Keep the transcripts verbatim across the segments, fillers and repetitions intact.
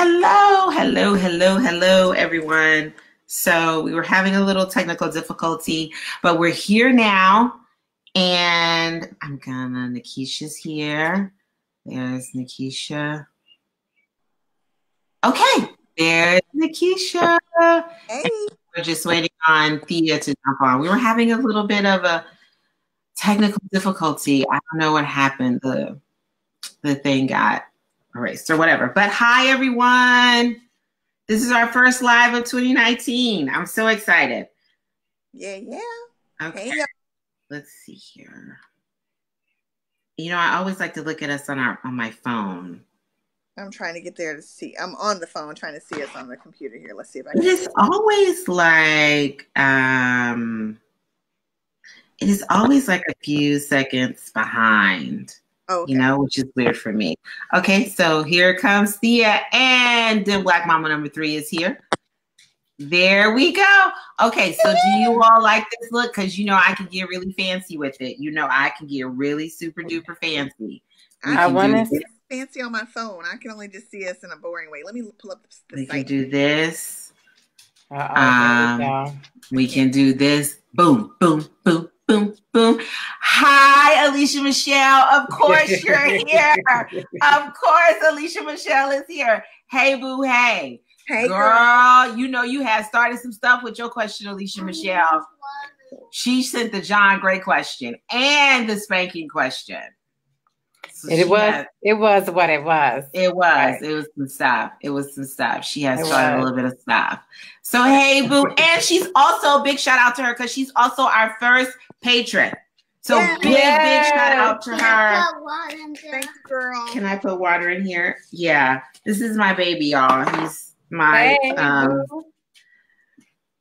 Hello, hello, hello, hello, everyone. So we were having a little technical difficulty, but we're here now. And I'm gonna, Nikisha's here. There's Nikisha. Okay, there's Nikisha. Hey. We're just waiting on Thea to jump on. We were having a little bit of a technical difficulty. I don't know what happened. The, the thing got erased or whatever. But hi, everyone. This is our first live of twenty nineteen. I'm so excited. Yeah, yeah. Okay. Hey, let's see here. You know, I always like to look at us on our on my phone. I'm trying to get there to see. I'm on the phone trying to see us on the computer here. Let's see if I can. It is always like, um, it is always like a few seconds behind. Oh, okay. You know, which is weird for me. Okay, so here comes Thea, and then Black Mama number three is here. There we go. Okay, so do you all like this look? Because you know I can get really fancy with it. You know I can get really super duper fancy. We I want to fancy on my phone. I can only just see us in a boring way. Let me pull up the We site. Can do this. Um, go. We can do this. Boom, boom, boom. Boom, boom. Hi, Alicia Michelle. Of course you're here. Of course, Alicia Michelle is here. Hey, boo, hey. Hey, girl. girl. You know you had started some stuff with your question, Alicia Michelle. She sent the John Gray question and the spanking question. So it was has, it was what it was. It was. Right. It was some stuff. It was some stuff. She has it started was. a little bit of stuff. So, hey, boo. And she's also, big shout out to her because she's also our first patron. So yeah. big, yeah. big shout out to Can her. Thanks, girl. Can I put water in here? Yeah. This is my baby, y'all. He's my hey. um,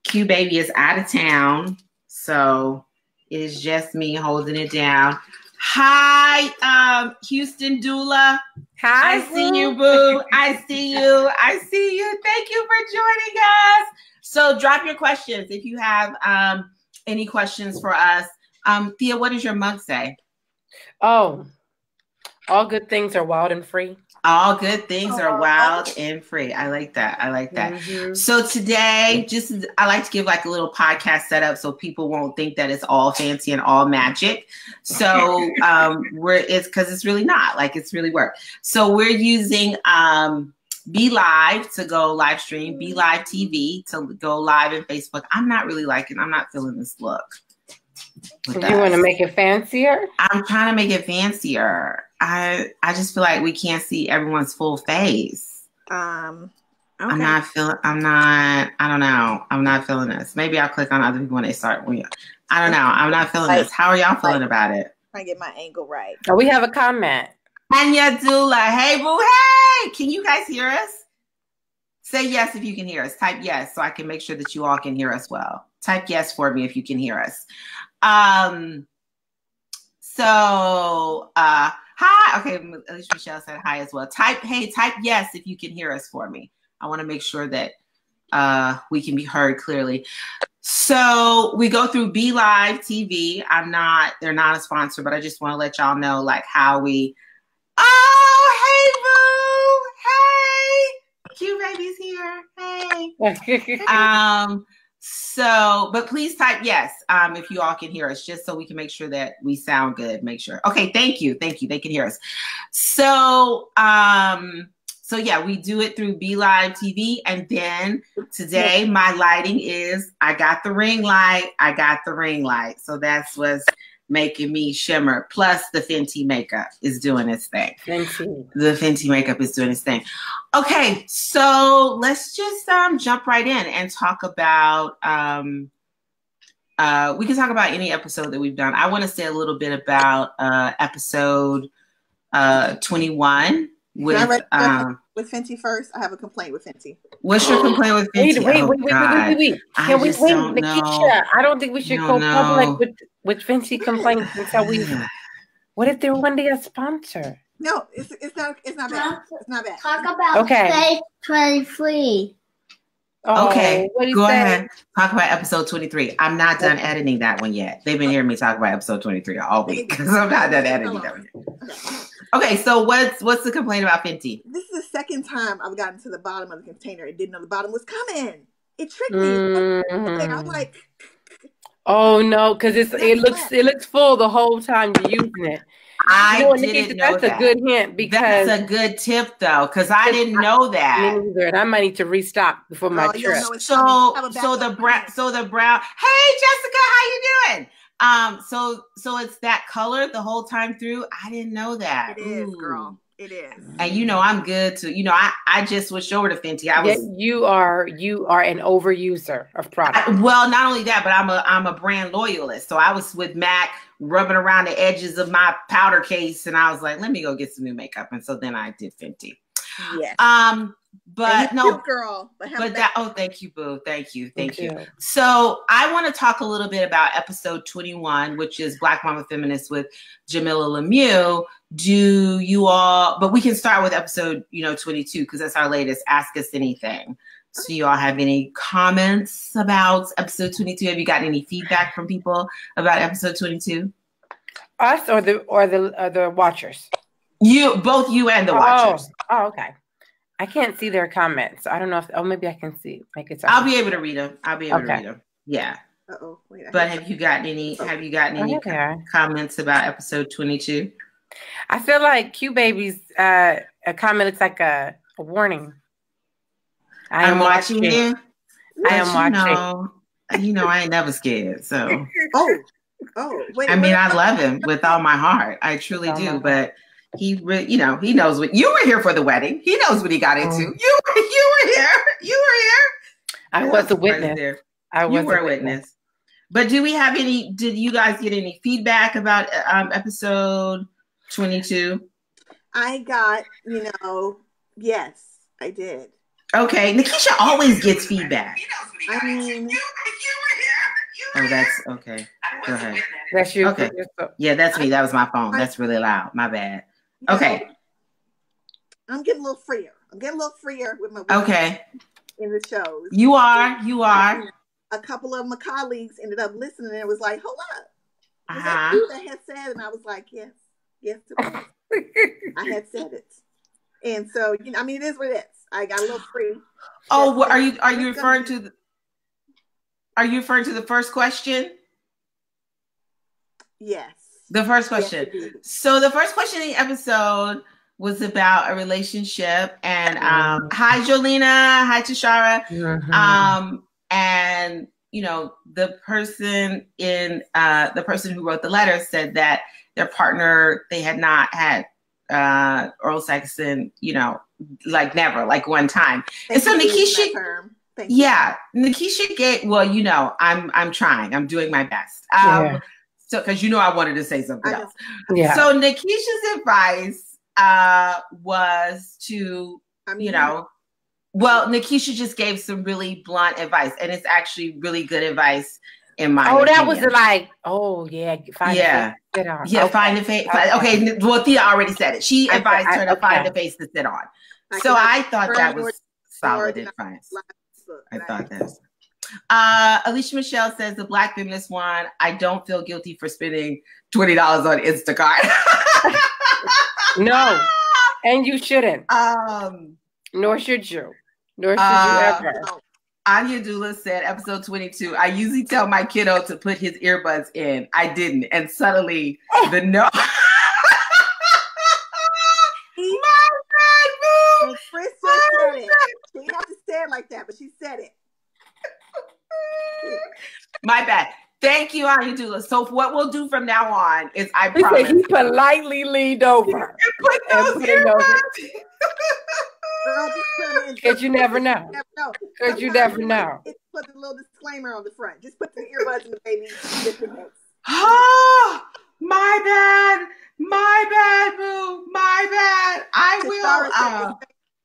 cute baby is out of town. So it is just me holding it down. Hi, um, Houston Dula. Hi. I see you, boo. I see you. I see you. Thank you for joining us. So drop your questions if you have um, any questions for us. Um, Thea, what does your mug say? Oh, all good things are wild and free. All good things oh, are wild okay. and free. I like that. I like that. Mm-hmm. So today, just I like to give like a little podcast setup so people won't think that it's all fancy and all magic. So um, we're it's because it's really not. Like it's really work. So we're using um, Be Live to go live stream, BeLiveTV to go live in Facebook. I'm not really liking. I'm not feeling this look. So you want to make it fancier? I'm trying to make it fancier. I I just feel like we can't see everyone's full face. Um, okay. I'm not feeling. I'm not. I don't know. I'm not feeling this. Maybe I'll click on other people when they start. When I don't know. I'm not feeling like, this. How are y'all feeling like, about it? I get my angle right. So we have a comment. Anya Dula. Hey boo. Hey, can you guys hear us? Say yes if you can hear us. Type yes so I can make sure that you all can hear us well. Type yes for me if you can hear us. Um. So. Uh. Hi. Okay, Alicia Michelle said hi as well. Type, hey, type yes if you can hear us for me. I want to make sure that uh, we can be heard clearly. So we go through Be Live T V. I'm not, they're not a sponsor, but I just want to let y'all know like how we, oh, hey, boo. Hey, cute baby's here. Hey. um. So, but please type yes um, if you all can hear us, just so we can make sure that we sound good. Make sure. Okay, thank you. Thank you. They can hear us. So, um, so yeah, we do it through Be Live T V. And then today my lighting is, I got the ring light. I got the ring light. So that's what's making me shimmer. Plus the Fenty makeup is doing its thing. Fenty. The Fenty makeup is doing its thing. Okay, so let's just um, jump right in and talk about, um, uh, we can talk about any episode that we've done. I want to say a little bit about uh, episode uh, twenty-one. With, Can I read um, with Fenty first? I have a complaint with Fenty. What's your complaint with Fenty? Wait, wait, oh, wait, wait, wait, wait, wait. Can we wait, Nikisha? I don't think we should go know. public with, with Fenty complaints until we. What if they're one day a sponsor? No, it's it's not it's not bad. It's not bad. Talk about okay. Space twenty-three. Oh, okay, what do you go say? ahead. Talk about episode twenty-three. I'm not done okay. editing that one yet. They've been hearing me talk about episode twenty-three all week because I'm not done editing that one yet. Okay, so what's what's the complaint about Fenty? This is the second time I've gotten to the bottom of the container. It didn't know the bottom was coming. It tricked me. Mm-hmm. I'm like, oh no, because it's it looks left. it looks full the whole time you're using it. I you know, didn't Nikisha, know that's that. a good hint because that's a good tip though, because I didn't know that. Neither, and I might need to restock before my oh, trip. So so the brown so the brown. Hey Jessica, how you doing? Um, so so it's that color the whole time through. I didn't know that. It is, Ooh. girl. It is. And you know I'm good to you know I I just switched over to Fenty. I was yeah, you are you are an overuser of products. I, well, not only that, but I'm a I'm a brand loyalist. So I was with MAC rubbing around the edges of my powder case, and I was like, let me go get some new makeup. And so then I did Fenty. Yes. Um, but no, girl. But, but that. Oh, thank you, boo. Thank you, thank, thank you. you. So I want to talk a little bit about episode twenty-one, which is Black Mama Feminist with Jamilah Lemieux. Do you all? But we can start with episode, you know, twenty-two because that's our latest. Ask Us Anything. So okay. Do you all have any comments about episode twenty-two? Have you gotten any feedback from people about episode twenty-two? Us or the or the or the watchers? You, both you and the watchers. Oh, oh, okay. I can't see their comments. I don't know if, oh, maybe I can see. I can I'll be able to read them. I'll be able okay. to read them. Yeah. Uh-oh. Wait, but have you gotten any, have you gotten any com comments about episode twenty-two? I feel like Q Baby's uh, a comment looks like a, a warning. I am I'm watching, watching it. I am you watching. Know, you know, I ain't never scared, so. oh, oh. Wait, I mean, wait. I love him with all my heart. I truly oh, do, but. He, re you know, he knows what you were here for the wedding. He knows what he got into. Um, you, were, you were here. You were here. I was, was a witness. There. I was you were a witness. witness. But do we have any? Did you guys get any feedback about um, episode twenty-two? I got, you know, yes, I did. Okay, Nikisha always gets feedback. I mean, you, you were here. You were oh, that's okay. Go ahead. That's you. Okay. Yeah, that's me. That was my phone. That's really loud. My bad. You okay. Know, I'm getting a little freer. I'm getting a little freer with my women okay in the shows. You are, you are. A couple of my colleagues ended up listening and it was like, hold up. Was uh-huh. that you that had said? And I was like, yes, yes, I had said it. And so, you know, I mean, it is what it is. I got a little free. Oh, well, are you are you referring to the are you referring to the first question? Yes. The first question. Yes, so the first question in the episode was about a relationship, and um, hi Jolena, hi Tashara, mm-hmm. um, and you know the person in uh, the person who wrote the letter said that their partner they had not had uh, oral sex in you know like never like one time, Thank and so Nikisha. Yeah, Nikisha gave. Well, you know, I'm I'm trying. I'm doing my best. Um, yeah. So, because you know I wanted to say something else. Yeah. So Nikisha's advice uh, was to, I mean, you know, well, Nikisha just gave some really blunt advice. And it's actually really good advice in my Oh, opinion. That was like, oh, yeah. Find yeah. The face to sit on. Yeah, okay. find the face. Okay. okay, well, Thea already said it. She I, advised I, her to okay. find the face to sit on. I so I thought that was solid advice. I thought that was Uh, Alicia Michelle says the Black feminist one. I don't feel guilty for spending twenty dollars on Instacart. No, and you shouldn't. Um, nor should you. Nor should uh, you ever. Anya Dula said episode twenty-two. I usually tell my kiddo to put his earbuds in. I didn't, and suddenly the no. My God, move! Chris said it. She didn't have to say it like that, but she said it. My bad. Thank you, Ayadula. So what we'll do from now on is I he promise. He politely leaned over. Put those Because you never know. Because you never know. It's put a little disclaimer on the front. Just put the earbuds in the baby. Oh, my bad. My bad, boo. My bad. I will. Uh,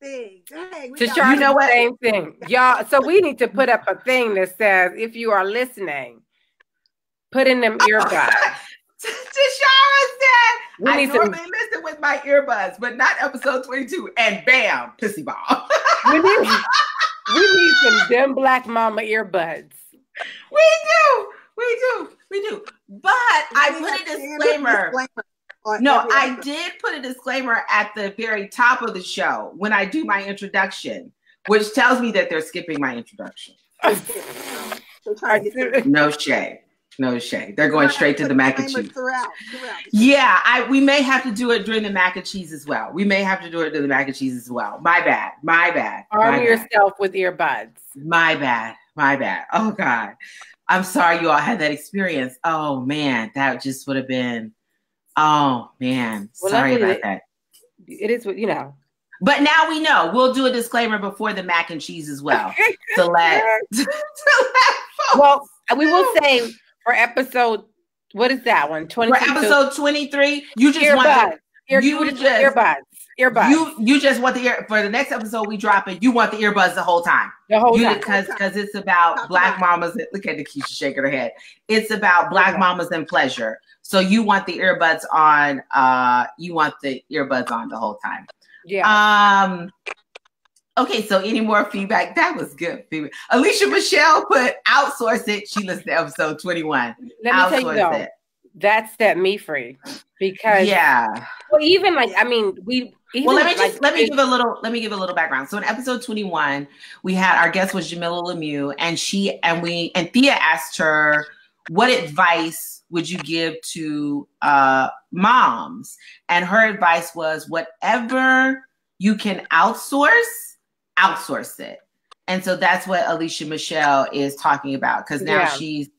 Thing. Dang, to show you know what same thing, y'all. So we need to put up a thing that says, "If you are listening, put in them earbuds." Tashara said, we "I normally to... listen with my earbuds, but not episode twenty-two." And bam, pissy ball. we, need, we need some them Black Mama earbuds. We do, we do, we do. But we I put a disclaimer. disclaimer. No, I did put a disclaimer at the very top of the show when I do my introduction, which tells me that they're skipping my introduction. No shade. No shade. They're going straight to the mac and cheese. Yeah, I, we may have to do it during the mac and cheese as well. We may have to do it during the mac and cheese as well. My bad. My bad. Arm yourself with earbuds. My bad. My bad. Oh, God. I'm sorry you all had that experience. Oh, man. That just would have been... Oh, man. Well, sorry about it, that. It is what, you know. But now we know. We'll do a disclaimer before the mac and cheese as well. to let, to let well, we will say for episode, what is that one? twenty-two? For episode twenty-three, you just earbuds. want the, earbuds. You just, earbuds. Earbuds. You, you just want the ear, for the next episode we drop it, you want the earbuds the whole time. The whole you, time. Because because it's about Talk black about. mamas. Look at Nikisha shaking her head. It's about black okay. mamas and pleasure. So you want the earbuds on, uh, you want the earbuds on the whole time. Yeah. Um, okay, so any more feedback? That was good feedback. Alicia Michelle put, outsource it. She listened to episode twenty-one. Let outsource me tell you though, it. That's that me free. Because yeah. Well, even like, I mean, we even Well let me just like, let me give a little let me give a little background. So in episode twenty-one, we had our guest was Jamilah Lemieux, and she and we and Thea asked her, what advice would you give to uh, moms? And her advice was, whatever you can outsource, outsource it. And so that's what Alicia Michelle is talking about. Cause now yeah. she's,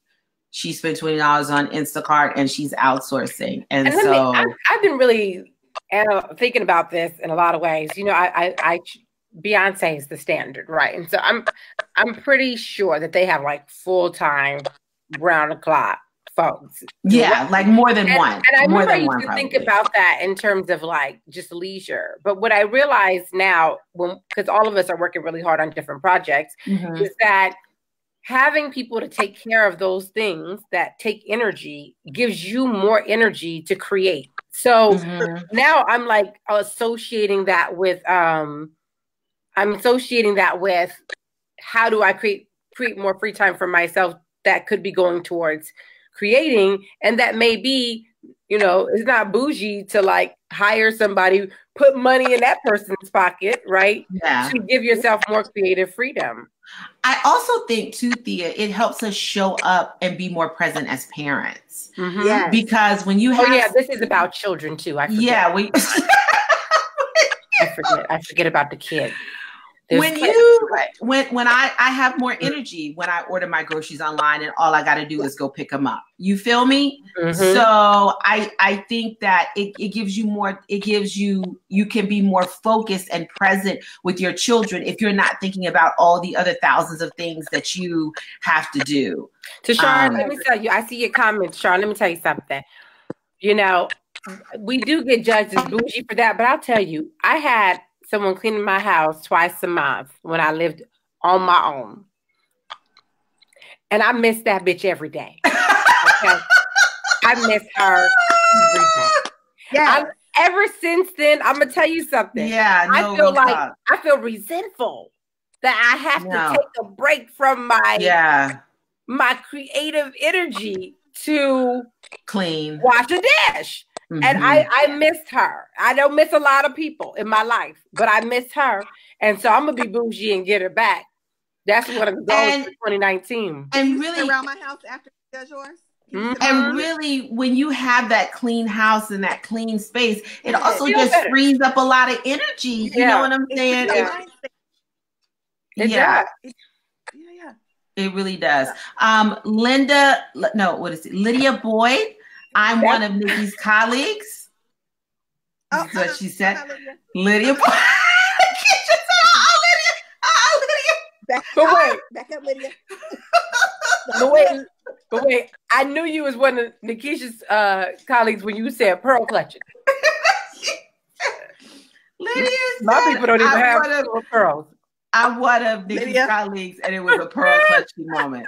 she spent twenty dollars on Instacart and she's outsourcing. And, and so me, I, I've been really uh, thinking about this in a lot of ways. You know, I, I, I, Beyonce is the standard, right? And so I'm, I'm pretty sure that they have like full-time round the clock folks. Yeah, like more than and, one. And I more remember than I used to one, think about that in terms of like just leisure. But what I realize now, when because all of us are working really hard on different projects, mm-hmm. is that having people to take care of those things that take energy gives you more energy to create. So mm-hmm. now I'm like associating that with um, I'm associating that with how do I create create more free time for myself that could be going towards creating, and that may be, you know, it's not bougie to like hire somebody, put money in that person's pocket, right? Yeah. To give yourself more creative freedom. I also think too, Thea, it helps us show up and be more present as parents. Mm-hmm. Yes. Because when you have, oh yeah, this is about children too. I forget. Yeah, we. I forget. I forget about the kid. There's when play. you when when I, I have more energy when I order my groceries online and all I got to do is go pick them up. You feel me? Mm-hmm. So I I think that it, it gives you more. It gives you you can be more focused and present with your children if you're not thinking about all the other thousands of things that you have to do. Tashar, um, let me tell you. I see your comments, Tashar. Let me tell you something. You know, we do get judged as bougie for that, but I'll tell you, I had. Someone cleaning my house twice a month when I lived on my own. And I miss that bitch every day. Okay? I miss her every day. Yeah. I, ever since then, I'm gonna tell you something. Yeah, no, I feel like talk. I feel resentful that I have no. to take a break from my yeah. my creative energy to clean, wash a dish. Mm-hmm. And I, I missed her. I don't miss a lot of people in my life, but I miss her. And so I'm going to be bougie and get her back. That's one of the goals for twenty nineteen. And really around my house after you does yours. Mm-hmm. And really, when you have that clean house and that clean space, it, it also just better. frees up a lot of energy. You yeah. know what I'm saying? It, it, yeah. yeah. Yeah, yeah. It really does. Um, Linda, no, what is it? Lydia Boyd. I'm one of Nikki's colleagues. Oh, That's what she said. Lydia. Lydia. Back, but wait. Back up, Lydia. but, wait, but wait. I knew you was one of Nikisha's uh, colleagues when you said pearl clutching. Lydia said, my people don't even I have of, pearl pearls. I'm one of Nikki's Lydia. colleagues, and it was a pearl clutching moment.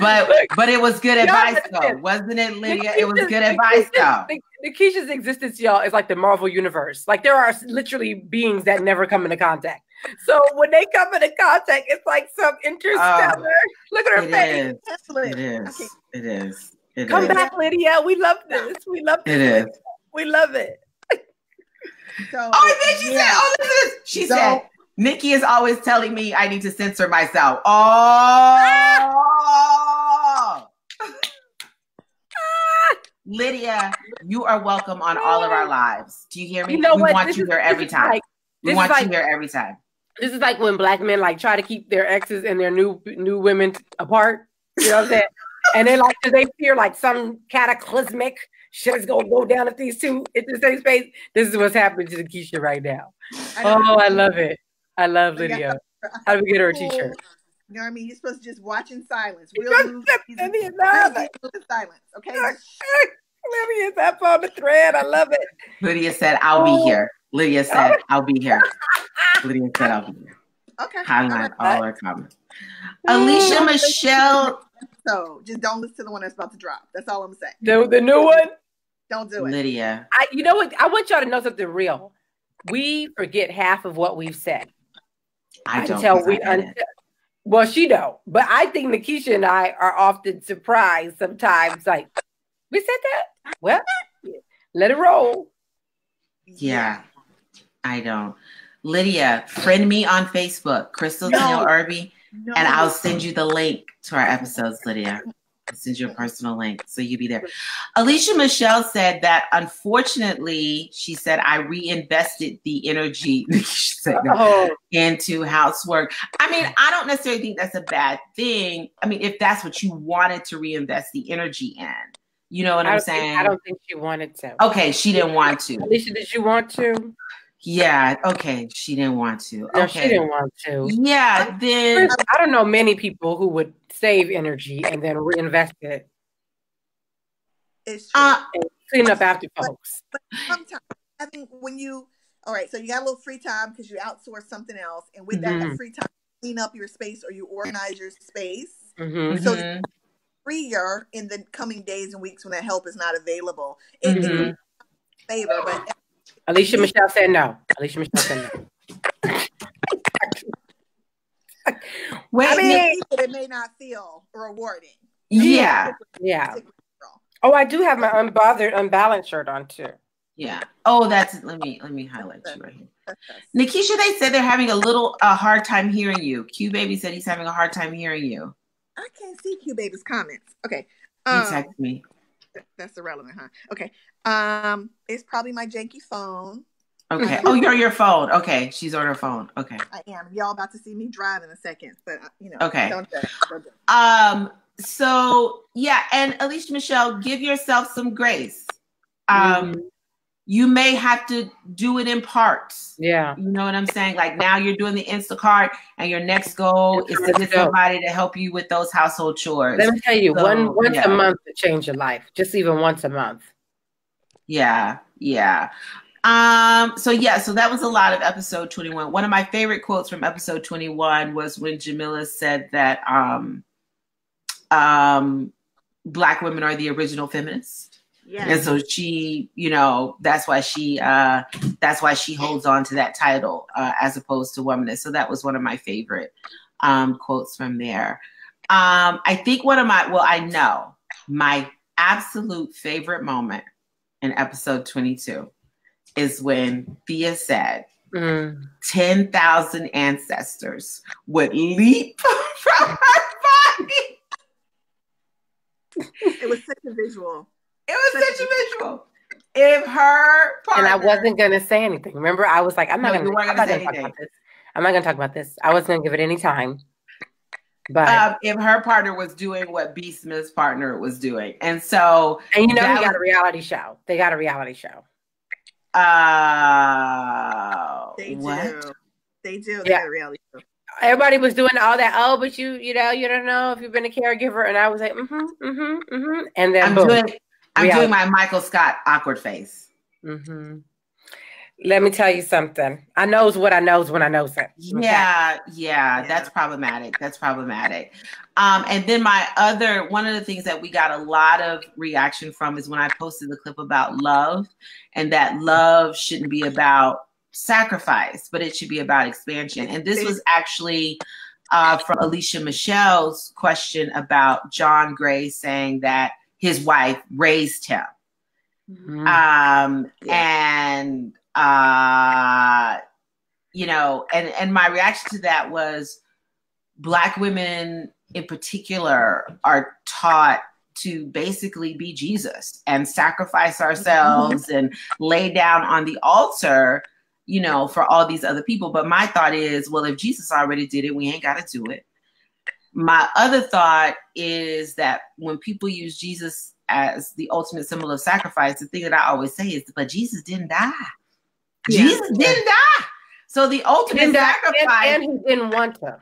But Look, but it was good advice though, wasn't it, Lydia? Nikisha's, it was good advice though. Nikisha's existence, y'all, is like the Marvel universe. Like there are literally beings that never come into contact. So when they come into contact, it's like some interstellar. Oh, Look at her it face. Is. It is. Okay. It is. It Come is. back, Lydia. We love this. We love this. It is. We love it. So, oh, then she yeah. said, oh, listen to this. She so, said, Nikki is always telling me I need to censor myself. Oh. Lydia, you are welcome on all of our lives. Do you hear me? You know we what? want this you is, here every time. Like, we want like, you here every time. This is like when black men like try to keep their exes and their new new women apart. You know what I'm saying? And then like they fear like some cataclysmic shit is gonna go down if these two in the same space. This is what's happening to the Keisha right now. I oh, I love it. I love Lydia. How do we get her a t-shirt? You know what I mean? You're supposed to just watch in silence. We'll move in silence. Okay. Lydia's up on the thread. I love it. Lydia said, I'll oh. be here. Lydia said, I'll be here. Lydia said, I'll be here. Okay. Highlight all, right. all our comments. Alicia Michelle. So just don't listen to the one that's about to drop. That's all I'm saying. The, the new one? Don't do it. Lydia. I, you know what? I want y'all to know something real. We forget half of what we've said. I don't until we until, Well, she don't. But I think Nikisha and I are often surprised sometimes. Like, we said that? Well, let it roll. Yeah, I don't. Lydia, friend me on Facebook, Crystal no. Daniel Irby, no. and I'll send you the link to our episodes, Lydia. I'll send you a personal link, so you'll be there. Alicia Michelle said that, unfortunately, she said, I reinvested the energy said, no, oh. into housework. I mean, I don't necessarily think that's a bad thing. I mean, if that's what you wanted to reinvest the energy in. You know what I'm saying? Think, I don't think she wanted to. Okay, she didn't want to. Alicia, did you want to? Yeah, okay, she didn't want to. No, okay. she didn't want to. Yeah, I, then... I don't know many people who would save energy and then reinvest it. It's true. Uh, and clean up after folks. But, but sometimes, I think when you... All right, so you got a little free time because you outsource something else. And with mm-hmm. that, that free time, you clean up your space or you organize your space. Mm-hmm. So that freer in the coming days and weeks when that help is not available. It, mm-hmm. it's a favor, but Alicia Michelle said no. Alicia Michelle said no. Wait, I mean, it may not feel rewarding. Yeah, yeah. Oh, I do have my unbothered, unbalanced shirt on too. Yeah. Oh, that's. Let me let me highlight you right here. Nikisha, they said they're having a little a hard time hearing you. Q Baby said he's having a hard time hearing you. I can't see Q Baby's comments. Okay. Um, you text me. That's irrelevant, huh? Okay. Um, it's probably my janky phone. Okay. Oh, you're your phone. Okay. She's on her phone. Okay. I am. Y'all about to see me drive in a second, but you know. Okay. Don't judge. Don't judge. Um. So yeah, and Alicia Michelle, give yourself some grace. Um. Mm-hmm. You may have to do it in parts. Yeah. You know what I'm saying? Like now you're doing the Instacart and your next goal is to get somebody to help you with those household chores. Let me tell you, so, one once yeah. a month to change your life. Just even once a month. Yeah. Yeah. Um, so yeah, so that was a lot of episode twenty-one. One of my favorite quotes from episode twenty-one was when Jamilah said that um, um, Black women are the original feminists. Yeah. And so she, you know, that's why she, uh, that's why she holds on to that title uh, as opposed to womanist. So that was one of my favorite um, quotes from there. Um, I think one of my, well, I know my absolute favorite moment in episode twenty-two is when Thea said mm. ten thousand ancestors would leap from her body. It was such a visual. It was such a visual. If her partner, and I wasn't gonna say anything. Remember, I was like, I'm not no, gonna, gonna, I'm gonna talk about this. I'm not gonna talk about this. I wasn't gonna give it any time. But um, if her partner was doing what B. Smith's partner was doing, and so and you know he got a reality show. They got a reality show. Uh they do. What? They do. They yeah. got a reality show. Everybody was doing all that. Oh, but you, you know, you don't know if you've been a caregiver. And I was like, mm-hmm, mm-hmm, mm-hmm. And then I'm boom. Doing I'm reality. doing my Michael Scott awkward face. Mm-hmm. Let me tell you something. I knows what I knows when I knows it. Okay? Yeah, yeah, yeah, that's problematic. That's problematic. Um, and then my other, one of the things that we got a lot of reaction from is when I posted the clip about love and that love shouldn't be about sacrifice, but it should be about expansion. And this was actually uh, from Alicia Michelle's question about John Gray saying that his wife raised him. Mm-hmm. Um, yeah. And, uh, you know, and, and my reaction to that was Black women in particular are taught to basically be Jesus and sacrifice ourselves and lay down on the altar, you know, for all these other people. But my thought is, well, if Jesus already did it, we ain't got to do it. My other thought is that when people use Jesus as the ultimate symbol of sacrifice, the thing that I always say is, but Jesus didn't die. Yeah. Jesus didn't die. So the ultimate and sacrifice. And he didn't want to.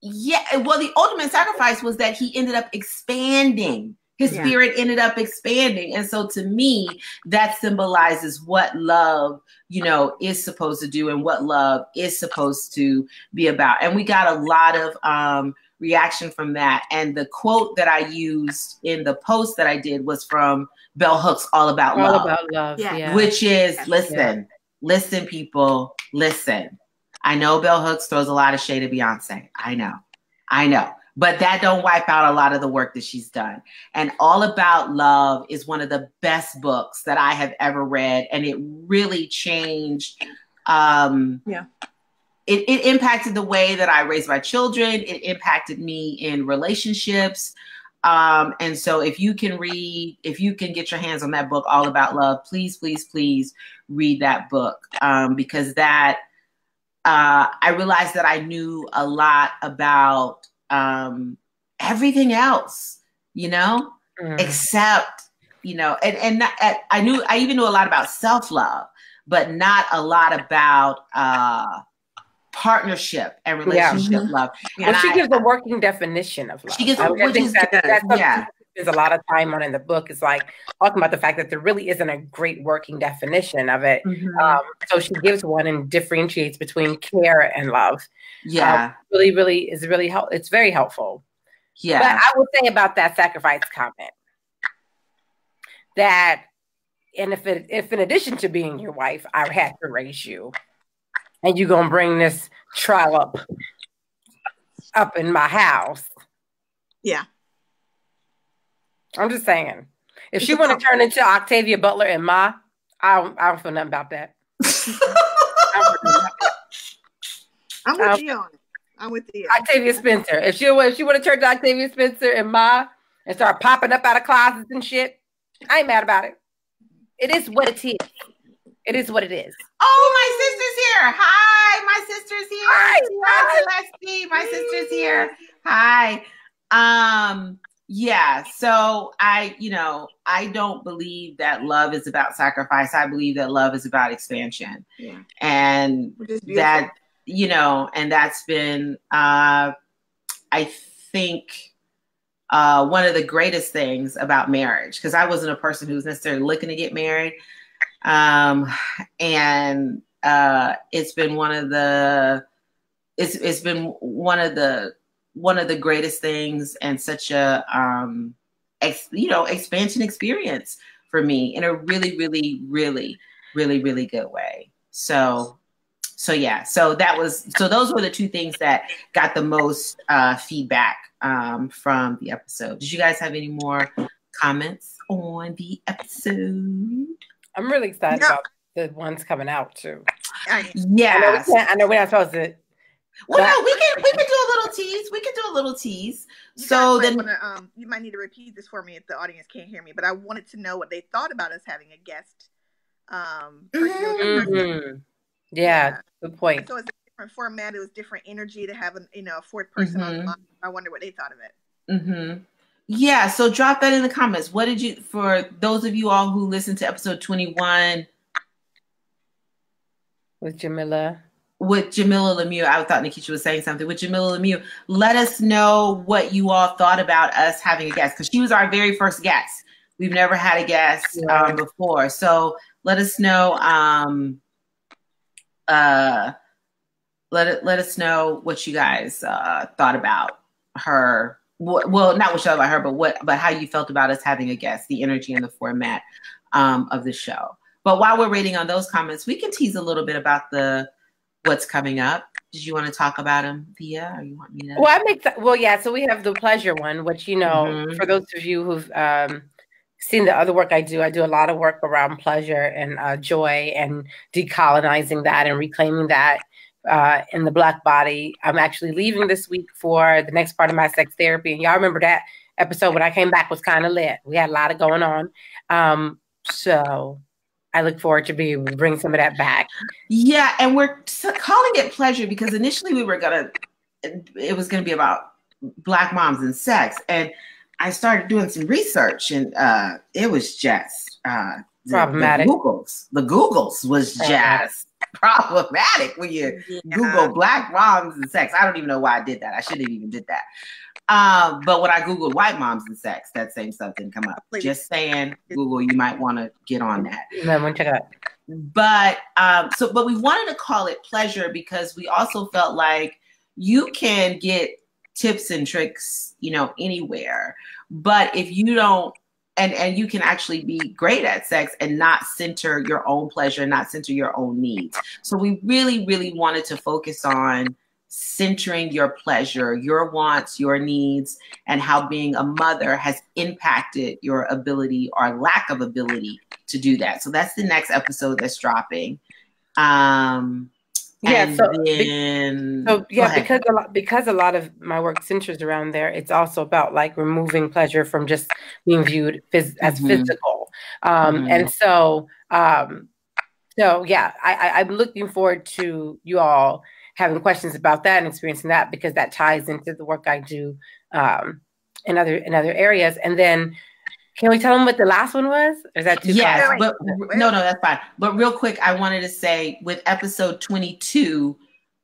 Yeah. Well, the ultimate sacrifice was that he ended up expanding. His yeah. spirit ended up expanding. And so to me, that symbolizes what love, you know, is supposed to do and what love is supposed to be about. And we got a lot of um, reaction from that. And the quote that I used in the post that I did was from Bell Hooks, All About All Love, about love. Yeah. Yeah. which is, yeah. listen, yeah. listen, people, listen. I know Bell Hooks throws a lot of shade at Beyonce. I know, I know. But that don't wipe out a lot of the work that she's done. And All About Love is one of the best books that I have ever read. And it really changed. Um, yeah. It, it impacted the way that I raised my children. It impacted me in relationships. Um, and so if you can read, if you can get your hands on that book, All About Love, please, please, please read that book. Um, because that, uh, I realized that I knew a lot about Um, everything else, you know, mm. except, you know, and, and not, at, I knew, I even knew a lot about self-love, but not a lot about uh, partnership and relationship yeah. love. And well, she I, gives a working definition of love. She gives, I, I think that, that's yeah. there's a lot of time on in the book. It's like talking about the fact that there really isn't a great working definition of it. Mm-hmm. Um, so she gives one and differentiates between care and love. Yeah. Um, really, really is really help. It's very helpful. Yeah. But I would say about that sacrifice comment that, and if it, if in addition to being your wife, I had to raise you and you're going to bring this trial up, up in my house. Yeah. I'm just saying, if she want to turn into Octavia Butler and Ma, I don't, I don't feel nothing about that. I'm with um, you on it. I'm with you. Octavia Spencer. If she if she want to turn to Octavia Spencer and Ma and start popping up out of closets and shit, I ain't mad about it. It is what it is. It is what it is. Oh, my sister's here. Hi, my sister's here. Hi, hi. Celeste. My sister's here. Hi. Um. Yeah, so I, you know, I don't believe that love is about sacrifice. I believe that love is about expansion. Yeah. And that, you know, and that's been, uh, I think, uh, one of the greatest things about marriage, because I wasn't a person who was necessarily looking to get married. Um, and uh, it's been one of the, it's it's been one of the, one of the greatest things and such a, um, ex, you know, expansion experience for me in a really, really, really, really, really good way. So, so yeah, so that was, so those were the two things that got the most uh, feedback um, from the episode. Did you guys have any more comments on the episode? I'm really excited no. about the ones coming out too. Yeah. I know, I know we're not supposed to, Well, but, no, we can we can do a little tease. We can do a little tease. So then, wanna, um, you might need to repeat this for me if the audience can't hear me. But I wanted to know what they thought about us having a guest. Um, mm-hmm. mm-hmm. yeah, yeah, good point. So it's a different format. It was different energy to have, an, you know, a fourth person mm-hmm. on the line. I wonder what they thought of it. Mm-hmm. Yeah. So drop that in the comments. What did you? For those of you all who listened to episode twenty-one with Jamilah. With Jamilah Lemieux, I thought Nikisha was saying something. With Jamilah Lemieux, let us know what you all thought about us having a guest, because she was our very first guest. We've never had a guest um, before. So let us know. Um, uh, let, let us know what you guys uh, thought about her. Well, not what you thought about her, but, what, but how you felt about us having a guest, the energy and the format um, of the show. But while we're waiting on those comments, we can tease a little bit about the what's coming up. Did you want to talk about them, Thea? Or you want me to? Well, I make well, yeah. So we have the pleasure one, which, you know, mm-hmm. for those of you who've um, seen the other work I do, I do a lot of work around pleasure and uh, joy and decolonizing that and reclaiming that uh, in the Black body. I'm actually leaving this week for the next part of my sex therapy. And y'all remember that episode when I came back was kind of lit. We had a lot of going on. Um, so I look forward to being able to bring some of that back. Yeah. And we're calling it pleasure because initially we were going to, it was going to be about Black moms and sex. And I started doing some research, and uh, it was just uh, the, problematic. The Googles, the Googles was just problematic when you yeah. Google Black moms and sex. I don't even know why I did that. I shouldn't have even did that. Uh, but when I Googled white moms and sex, that same stuff didn't come up. Please. Just saying, Google, you might want to get on that. No, we'll check it out. But um, so, but we wanted to call it pleasure because we also felt like you can get tips and tricks, you know, anywhere. But if you don't, and, and you can actually be great at sex and not center your own pleasure, not center your own needs. So we really, really wanted to focus on centering your pleasure, your wants, your needs, and how being a mother has impacted your ability or lack of ability to do that. So that's the next episode that's dropping. Um, Yeah, and so, then, so yeah, because a lot because a lot of my work centers around there. It's also about like removing pleasure from just being viewed phys as mm-hmm. physical, um, mm-hmm. and so um, so yeah, I, I, I'm looking forward to you all having questions about that and experiencing that because that ties into the work I do um, in other in other areas, and then. Can we tell them what the last one was? Or is that too yes, but no, no, that's fine. But real quick, I wanted to say with episode twenty-two,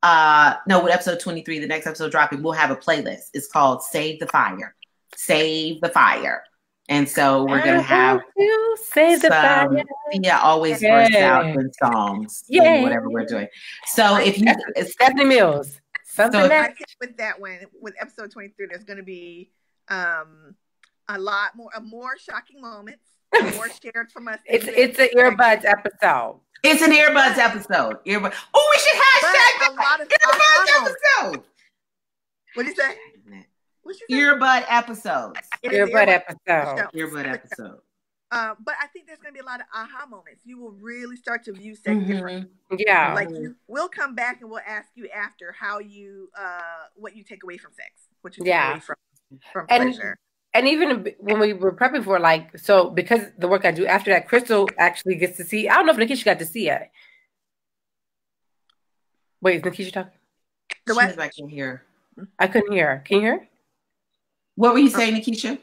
uh, no, with episode twenty-three, the next episode dropping, we'll have a playlist. It's called Save the Fire. Save the Fire. And so we're going to have you save some, the fire. Yeah, always yeah. first out in songs, yeah, whatever we're doing. So if you, Stephanie Mills, something so that with that one, with episode twenty-three, there's going to be, um, a lot more, a more shocking moments, more shared from us. It's it's an earbuds episode. It's an earbuds episode. Earbud. Oh, we should hashtag that. Earbuds episode. What did you say? What'd you say? Earbud episodes. Earbud episode. Earbud episode. Uh, but I think there's going to be a lot of aha moments. You will really start to view sex mm-hmm. differently. Yeah. Like you, we'll come back and we'll ask you after how you, uh, what you take away from sex, what you yeah. take away from from and, pleasure. And even when we were prepping for, like, so because the work I do after that, Crystal actually gets to see. I don't know if Nikisha got to see it. Wait, is Nikisha talking? The She's back in here. I couldn't hear her. Can you hear? What were you saying, Nikisha?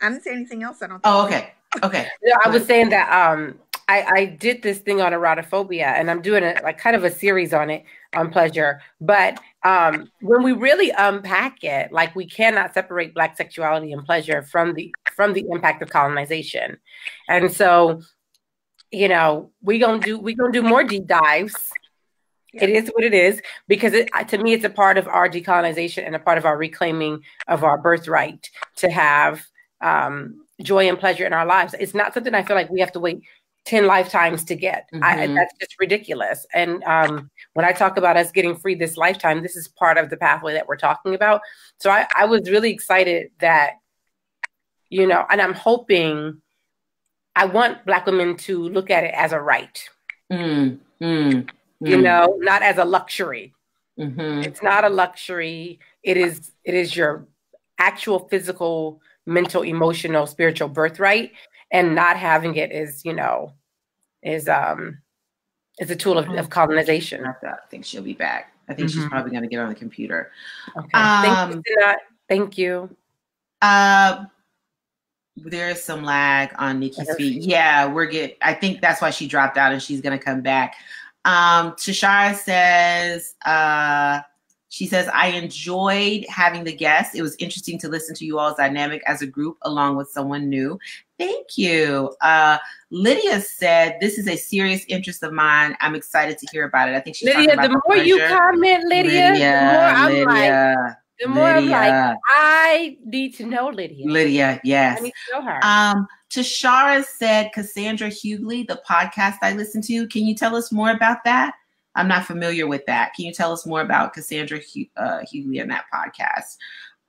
I didn't say anything else. I don't think. Oh, okay. Okay. No, I was saying that um, I, I did this thing on erotophobia, and I'm doing a, like kind of a series on it. On pleasure, but um, when we really unpack it, like we cannot separate Black sexuality and pleasure from the from the impact of colonization, and so, you know, we gonna do we gonna do more deep dives. Yeah. It is what it is because it, to me, it's a part of our decolonization and a part of our reclaiming of our birthright to have um, joy and pleasure in our lives. It's not something I feel like we have to wait ten lifetimes to get. Mm-hmm. I, that's just ridiculous. And um, when I talk about us getting free this lifetime, this is part of the pathway that we're talking about. So I, I was really excited that, you know, and I'm hoping, I want Black women to look at it as a right. Mm, mm, you mm. know, not as a luxury. Mm-hmm. It's not a luxury. It is, it is your actual physical, mental, emotional, spiritual birthright. And not having it is, you know, is um, is a tool of, of colonization. I think she'll be back. I think mm-hmm. she's probably going to get on the computer. Okay. Um, Thank you. Thank you. Uh, there is some lag on Nikki's feet. Yeah, we're getting. I think that's why she dropped out, and she's going to come back. Um, Tashara says. Uh, She says, I enjoyed having the guests. It was interesting to listen to you all's dynamic as a group along with someone new. Thank you. Uh, Lydia said, this is a serious interest of mine. I'm excited to hear about it. I think she's Lydia, talking about the more pleasure. You comment, Lydia, Lydia, the more I'm like, the more Lydia. I'm like, I need to know Lydia. Lydia, yes. I need to know her. Um, Tashara said, Cassandra Hughley, the podcast I listen to. Can you tell us more about that? I'm not familiar with that. Can you tell us more about Cassandra Hugh, uh, Hughley and that podcast?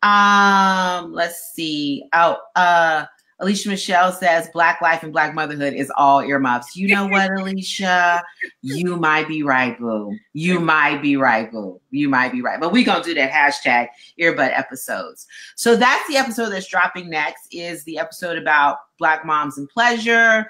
Um, let's see. Oh, uh, Alicia Michelle says Black life and Black motherhood is all earmuffs. You know what, Alicia? You might be right, boo. You might be right, boo. You might be right. But we're going to do that hashtag earbud episodes. So that's the episode that's dropping next, is the episode about Black moms and pleasure.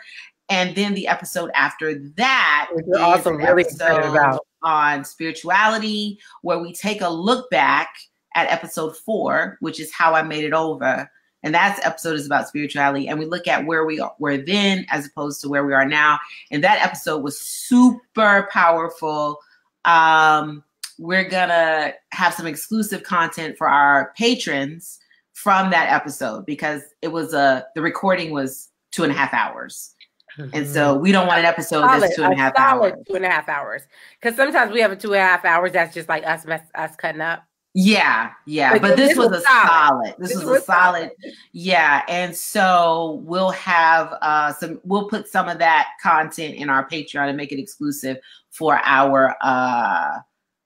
And then the episode after that, we're also really excited about on spirituality, where we take a look back at episode four, which is How I Made It Over. And that episode is about spirituality. And we look at where we were then as opposed to where we are now. And that episode was super powerful. Um, we're going to have some exclusive content for our patrons from that episode, because it was a, the recording was two and a half hours. Mm-hmm. And so we don't want an episode solid, that's two and a half hours. Two and a half hours. Because sometimes we have a two and a half hours that's just like us mess, us cutting up. Yeah, yeah. Like, but this, this was, was a solid. solid. This, this was, was a solid. solid. Yeah. And so we'll have uh, some, we'll put some of that content in our Patreon and make it exclusive for our uh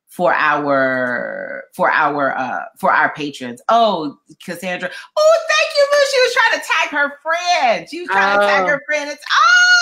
for our for our uh for our patrons. Oh, Cassandra. Oh, thank you, Miss. She was trying to tag her friend. She was trying oh. to tag her friend. It's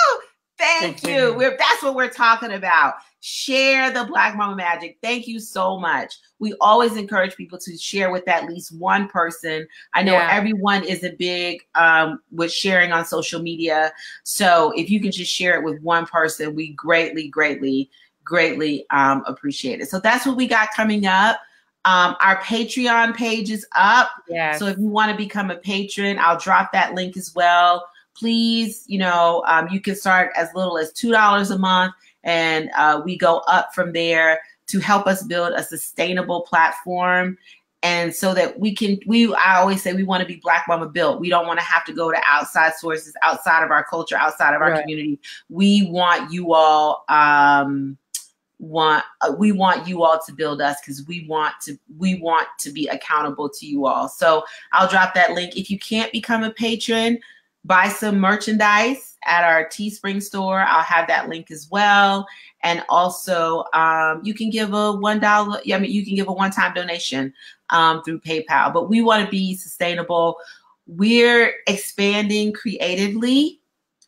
oh, thank, thank you. you. We're that's what we're talking about. Share the Black Mama Magic. Thank you so much. We always encourage people to share with at least one person. I know yeah. everyone isn't big um, with sharing on social media. So if you can just share it with one person, we greatly, greatly, greatly um, appreciate it. So that's what we got coming up. Um, our Patreon page is up. Yes. So if you want to become a patron, I'll drop that link as well. Please, you know, um, you can start as little as two dollars a month. And uh, we go up from there to help us build a sustainable platform. And so that we can, we, I always say we want to be Black mama built. We don't want to have to go to outside sources, outside of our culture, outside of our right. community. We want you all, um, want, uh, we want you all to build us, because we want to, we want to be accountable to you all. So I'll drop that link. If you can't become a patron, buy some merchandise at our Teespring store. I'll have that link as well. And also, um, you can give a one dollar. I mean, you can give a one-time donation um, through PayPal. But we want to be sustainable. We're expanding creatively.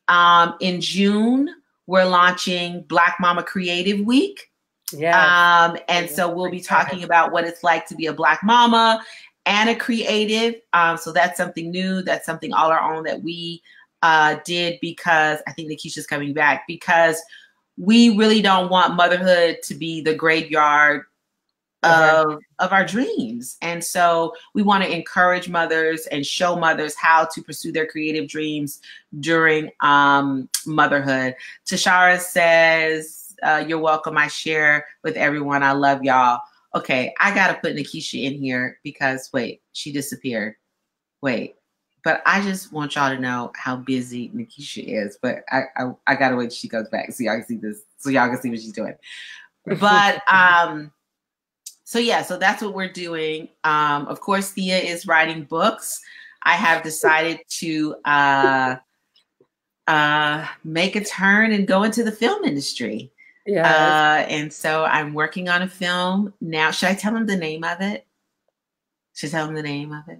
Um, in June, we're launching Black Mama Creative Week. Yeah. Um, and yeah. so we'll be talking about what it's like to be a Black mama and a creative. Um, so that's something new. That's something all our own that we uh, did, because I think Nikisha's coming back, because we really don't want motherhood to be the graveyard mm-hmm. of, of our dreams. And so we want to encourage mothers and show mothers how to pursue their creative dreams during um, motherhood. Tashara says, uh, you're welcome. I share with everyone. I love y'all. Okay, I got to put Nikisha in here, because, wait, she disappeared. Wait, but I just want y'all to know how busy Nikisha is. But I I, I got to wait till she comes back so y'all can see this, so y'all can see what she's doing. But, um, so yeah, so that's what we're doing. Um, of course, Thea is writing books. I have decided to uh, uh, make a turn and go into the film industry. Yeah. Uh, and so I'm working on a film now. Should I tell him the name of it? Should I tell him the name of it?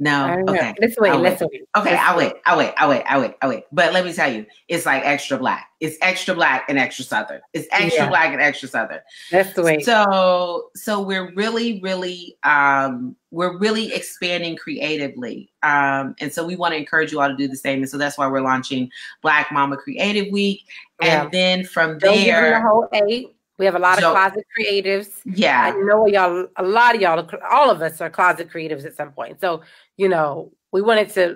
No. Okay. Let's wait. I'll let's wait. wait. Okay. Let's I'll wait. wait. I'll wait. I'll wait. I'll wait. I'll wait. But let me tell you, it's like extra Black. It's extra Black and extra Southern. It's extra yeah. Black and extra Southern. That's the way. So, so we're really, really, um, we're really expanding creatively. Um, and so we want to encourage you all to do the same. And so that's why we're launching Black Mama Creative Week. Yeah. And then from Don't there, the whole eight. We have a lot so, of closet creatives. Yeah. I know y'all, a lot of y'all, all of us are closet creatives at some point. So, you know, we wanted to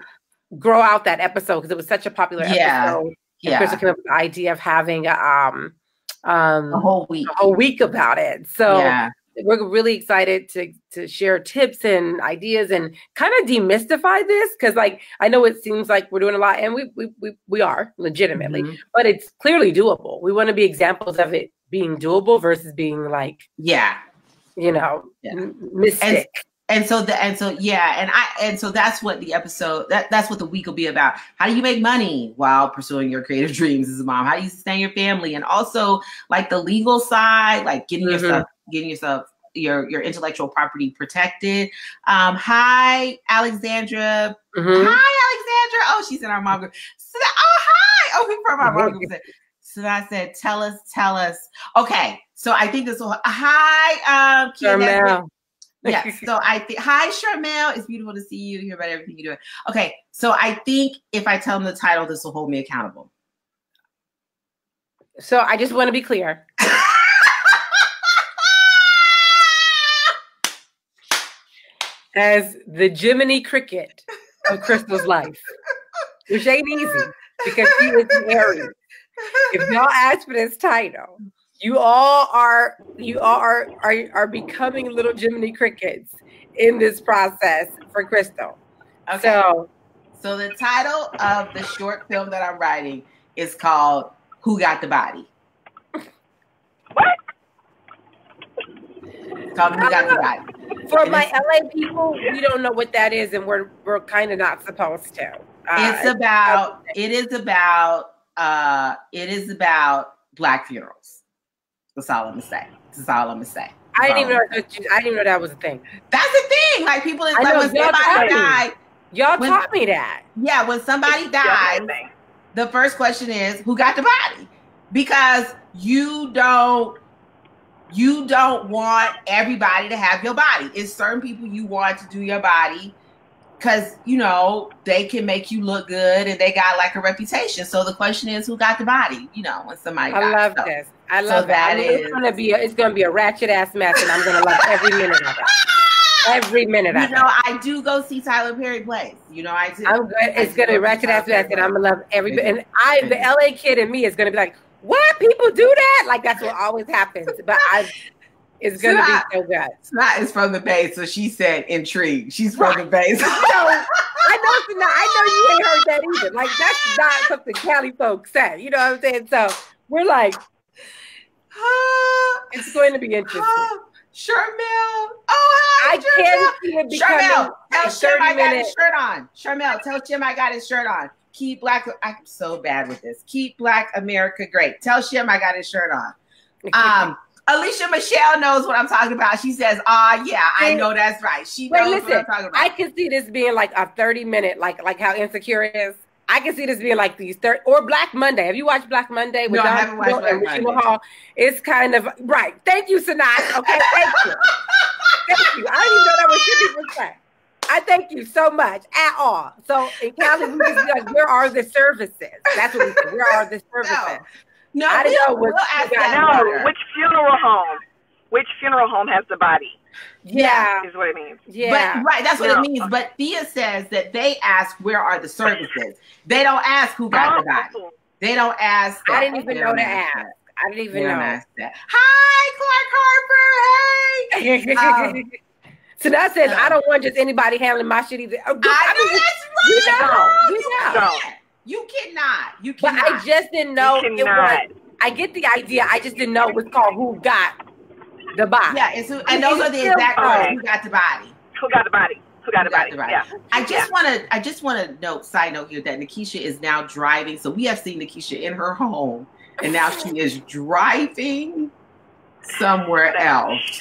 grow out that episode because it was such a popular yeah. episode. Yeah. And Crystal came up with the idea of having um, um, a whole week. A whole week about it. So yeah. we're really excited to to share tips and ideas and kind of demystify this, because, like, I know it seems like we're doing a lot, and we we we, we are legitimately, mm-hmm. but it's clearly doable. We want to be examples of it being doable versus being like, yeah, you know, yeah. mystic. And, and so the, and so, yeah. And I, and so that's what the episode, that that's what the week will be about. How do you make money while pursuing your creative dreams as a mom? How do you sustain your family? And also, like, the legal side, like getting mm-hmm. yourself, getting yourself, your, your intellectual property protected. Um, hi, Alexandra. Mm-hmm. Hi, Alexandra. Sandra? Oh, she's in our mom group. So, oh, hi. Oh, we're from our mom group. So I said, tell us, tell us. Okay. So I think this will, hi. Um, Sharmel. Yeah. So I think, hi, Sharmel. It's beautiful to see you, hear about everything you're doing. Okay. So I think if I tell them the title, this will hold me accountable. So I just want to be clear. As the Jiminy Cricket of Crystal's life, which ain't easy because she is an Aries. If y'all ask for this title, you all are you all are, are are becoming little Jiminy Crickets in this process for Crystal. Okay. So, so the title of the short film that I'm writing is called "Who Got the Body." What? It's called "Who Got the Body." For my L A people, we don't know what that is, and we're we're kind of not supposed to. Uh, it's about it is about uh it is about Black funerals. That's all I'm gonna say. That's all I'm gonna say. That's I didn't even know that you, I didn't know that was a thing. That's the thing. Like people is like when somebody died. Y'all taught me that. Yeah, when somebody dies, the first question is who got the body? Because you don't You don't want everybody to have your body. It's certain people you want to do your body because, you know, they can make you look good and they got like a reputation. So the question is, who got the body? You know, when somebody got I love so, this. I love so that. that is, it's gonna be a, it's gonna be a ratchet ass mess, and I'm gonna love every minute of it. Every minute of it. You know, I do go see Tyler Perry plays. You know, I do. I'm good. It's gonna be ratchet ass mess, and I'm gonna love every. And I, the L A kid in me, is gonna be like, what? People do that? Like, that's what always happens. But I, it's going to be so good. Snot is from the Bay, so she said intrigued. She's from the Bay. So. I know not, I know you ain't heard that either. Like, that's not something Cali folks said. You know what I'm saying? So we're like, it's going to be interesting. Sharmel. Oh, hi, I Sharmel. Can see it becoming Sharmel, tell Jim I got his shirt on. Sharmel, tell Jim I got his shirt on. Keep Black, I'm so bad with this. Keep Black America great. Tell Shim I got his shirt on. Um, Alicia Michelle knows what I'm talking about. She says, ah, yeah, I know that's right. She knows listen, what I'm talking about. I can see this being like a thirty minute, like like how Insecure is. I can see this being like these thirty, or Black Monday. Have you watched Black Monday? With no, Don I haven't watched Black Monday. Hall? It's kind of, right. Thank you, Sanat. Okay, thank you. Thank you. I didn't even know that was your people's fact. I thank you so much at all. So in Cali, we just be like, where are the services? That's what we said. Where are the services? No, no I don't know we'll ask that no which funeral home, which funeral home has the body? Yeah, yeah is what it means. Yeah, but, right. That's what no. it means. But Thea says that they ask where are the services. They don't ask who got the body. They don't ask. That. I didn't even know to ask. ask. I didn't even they know. Ask that. Hi, Clark Harper. Hey. um, So that says, I don't want just anybody handling my shit either. I, I know that's right. You, know, no, you, know. you cannot. You cannot. But I just didn't know it was. I get the idea. I just didn't know it was called Who Got the Body. Yeah, and, so, and, and those are the exact words. Who got the body? Who got the body? Who got, Who got the, body? the body? Yeah. I just yeah. wanna I just wanna note, side note here, that Nikisha is now driving. So we have seen Nikisha in her home, and now she is driving somewhere else.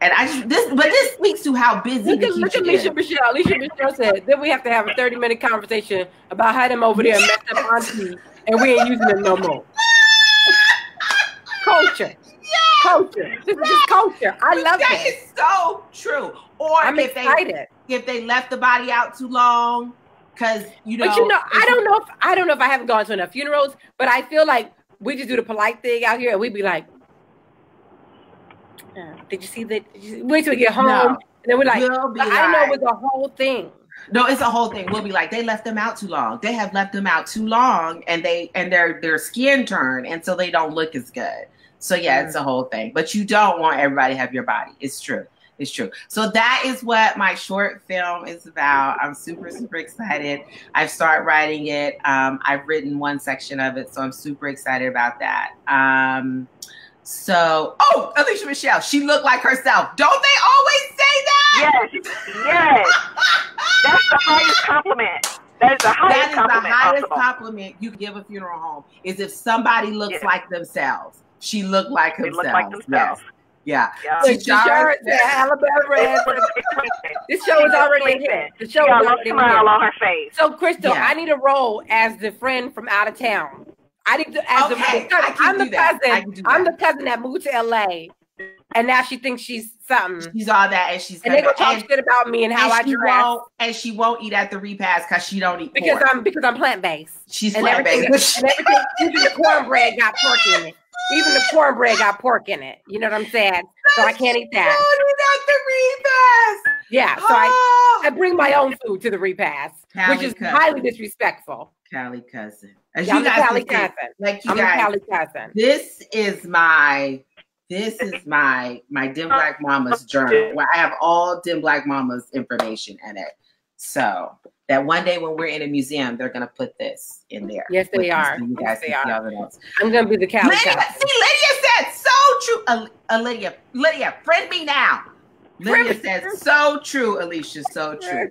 And I just, this, but this speaks to how busy. Look at, look at Alicia is. Michelle. Alicia Michelle said, then we have to have a thirty minute conversation about how them over there yes. messed up auntie and we ain't using them no more. Culture. Yes. Culture. This yes. is just culture. I love that. That is so true. Or I'm if excited. They if they left the body out too long, because you know. But you know, I don't know if I don't know if I haven't gone to enough funerals, but I feel like we just do the polite thing out here and we'd be like, Uh, did you see that? Wait till we get home, no. and then we're like, we'll like, like, I know it was a whole thing. No, it's a whole thing. We'll be like, they left them out too long. They have left them out too long, and they and their their skin turned, and so they don't look as good. So yeah, mm. it's a whole thing. But you don't want everybody to have your body. It's true. It's true. So that is what my short film is about. I'm super, super excited. I've started writing it. Um, I've written one section of it, so I'm super excited about that. Um, So, oh, Alicia Michelle, she looked like herself. Don't they always say that? Yes, yes. That's the highest compliment. That is the highest compliment. That is compliment the highest possible. compliment you give a funeral home is if somebody looks yes. like themselves. She looked like herself. They look like themselves. Yes. Yeah. yeah. The jar, the Alabama red. This show is already here. The show is already here. On her face. So, Crystal, yeah. I need a role as the friend from out of town. I need to, as okay, the, I I'm the cousin. I'm the cousin that moved to L A, and now she thinks she's something. She's all that, and she's. And they gonna talk and, shit about me and how and I dress. And she won't eat at the repast because she don't eat because pork. I'm because I'm plant based. She's plant based. And everything, even the cornbread got pork in it. Even the cornbread got pork in it. You know what I'm saying? So I can't eat that. Don't eat at the repast. Yeah, so oh. I, I bring my own food to the repast, Callie which is cousin. highly disrespectful. Callie cousin. As yeah, you guys Callie cousin. Say, like you I'm guys, Callie cousin. This is my this is my my Dim Black Mama's journal where I have all Dim Black Mama's information in it. So that one day when we're in a museum, they're gonna put this in there. Yes, they are. You guys yes, they are. Else. I'm gonna be the Callie Lydia, cousin. See, Lydia said so true. Uh, uh, Lydia, Lydia, friend me now. Lydia said, so true, Alicia, so true.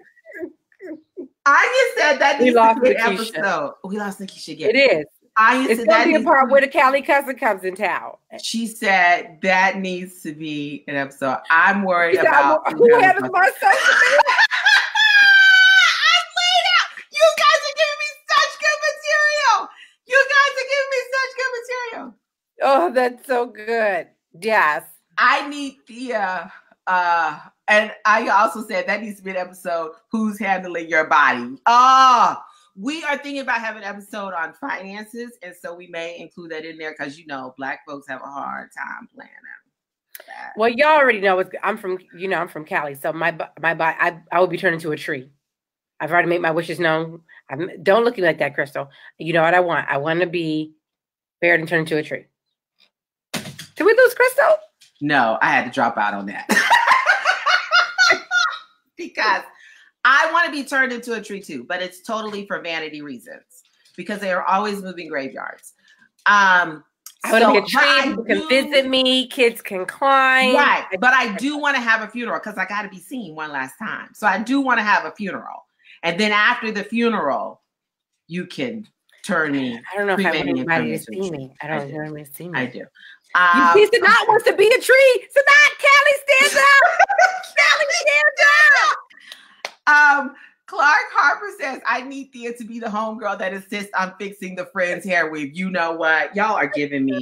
Anya said that we needs lost to be an episode. We lost Nikisha again. It is. Anya it's said that be a part where the Callie cousin comes in town. She said that needs to be an episode. I'm worried said, about I'm, who has my social media. I'm laid out. You guys are giving me such good material. You guys are giving me such good material. Oh, that's so good. Yes. I need Thea. Uh, and I also said that needs to be an episode. Who's handling your body? Oh, we are thinking about having an episode on finances, and so we may include that in there because you know Black folks have a hard time planning. Well, y'all already know it's, I'm from you know I'm from Cali, so my my body I I will be turned into a tree. I've already made my wishes known. I'm, don't look at me like that, Crystal. You know what I want? I want to be buried and turned into a tree. Did we lose Crystal? No, I had to drop out on that. Because I want to be turned into a tree too, but it's totally for vanity reasons because they are always moving graveyards. Um, I want so, to be a tree. People can visit me. Kids can climb. Right, but I do want to have a funeral because I got to be seen one last time. So I do want to have a funeral, and then after the funeral, you can turn me. I don't know if I want anybody to see me. I don't know if see me. I do. Um, you see, Sanat wants to be a tree. Sanat, Callie, stands up. Callie, stands up. Um, Clark Harper says, I need Thea to be the homegirl that insists on fixing the friend's hair weave. You know what? Y'all are giving me. I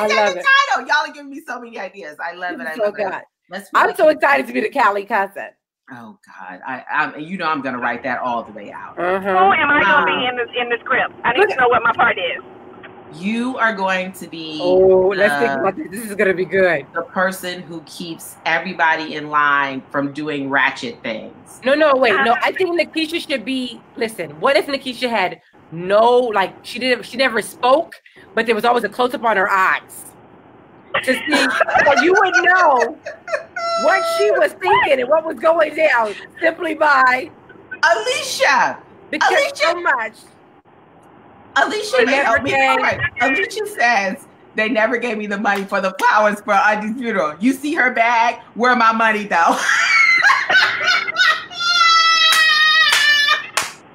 love y'all. I'm glad I, I said the it. title. Y'all are giving me so many ideas. I love it. I love oh, God. it. Let's I'm so excited to be the Callie cousin. Oh, God. I, I, you know I'm going to write that all the way out. Uh-huh. Who am I going to um, be in, this, in the script? I need to know what my part is. You are going to be. Oh, the, let's think about this. This is going to be good. The person who keeps everybody in line from doing ratchet things. No, no, wait, no. I think Nikisha should be. Listen, what if Nikisha had no, like she didn't, she never spoke, but there was always a close up on her eyes to see, so you would know what she was thinking and what was going down simply by Alicia. Because Alicia. so much. Alicia, never me. All right. Alicia says they never gave me the money for the flowers for Auntie's funeral. You see her bag? Where my money though?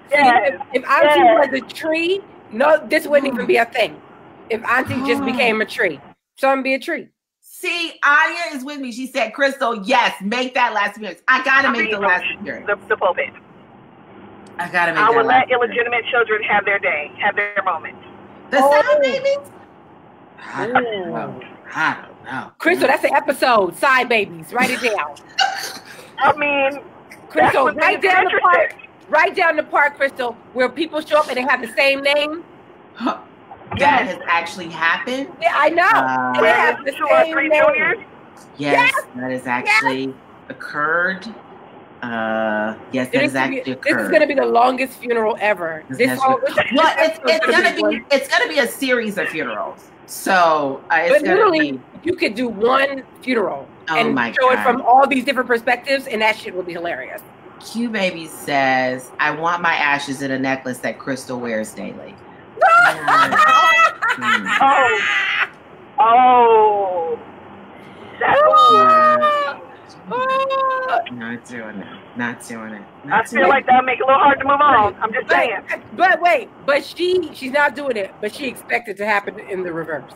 Yes. If, if Auntie yes. was a tree, no, this wouldn't even be a thing. If Auntie just became a tree, something be a tree. See, Anya is with me. She said, "Crystal, yes, make that last appearance. I gotta I make the last appearance. The, the pulpit." I gotta make I will let illegitimate day. children have their day, have their moment. The oh. sound babies? I don't Ooh. know. I don't know. Crystal, that's an episode. Side babies. Write it down. I mean, Crystal, write down the part. Write down the part, Crystal, where people show up and they have the same name. Huh. That yes. has actually happened. Yeah, I know. Uh, and they have the two same or three name. Juniors? Yes, yes, that has actually yes. occurred. Uh, yes, that is actually occurred. This is going to be the longest funeral ever. This, this whole, this, well, this it's, it's going to be it's going to be a series of funerals. So, uh, it's but literally, be, you could do one funeral oh and show God. it from all these different perspectives, and that shit would be hilarious. Q Baby says, "I want my ashes in a necklace that Crystal wears daily." oh, oh, that's. Oh. Oh. Not doing it. Not doing it. Not I feel like it. That'll make it a little hard to move on. I'm just but, saying. But wait, but she she's not doing it, but she expected to happen in the reverse.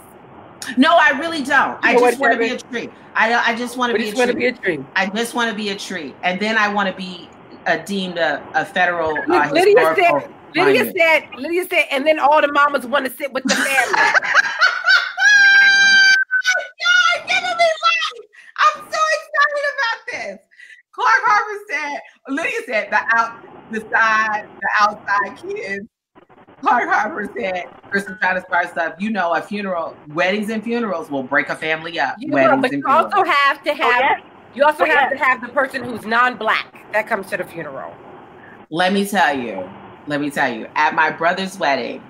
No, I really don't. I just want to be a tree. I I just want to be a tree. I just want to be a tree, and then I want to be a, deemed a, a federal uh, Lydia said. Lydia said. Lydia said, and then all the mamas want to sit with the family. God, give me life. I'm so excited about this. Clark Harper said. Lydia said the out, the side, the outside kids. Clark Harper said, Crystal trying to start stuff. You know, a funeral, weddings and funerals will break a family up. You know, but you also funerals. have to have, oh, yes. you also oh, have yes. to have the person who's non-black that comes to the funeral. Let me tell you, let me tell you, at my brother's wedding,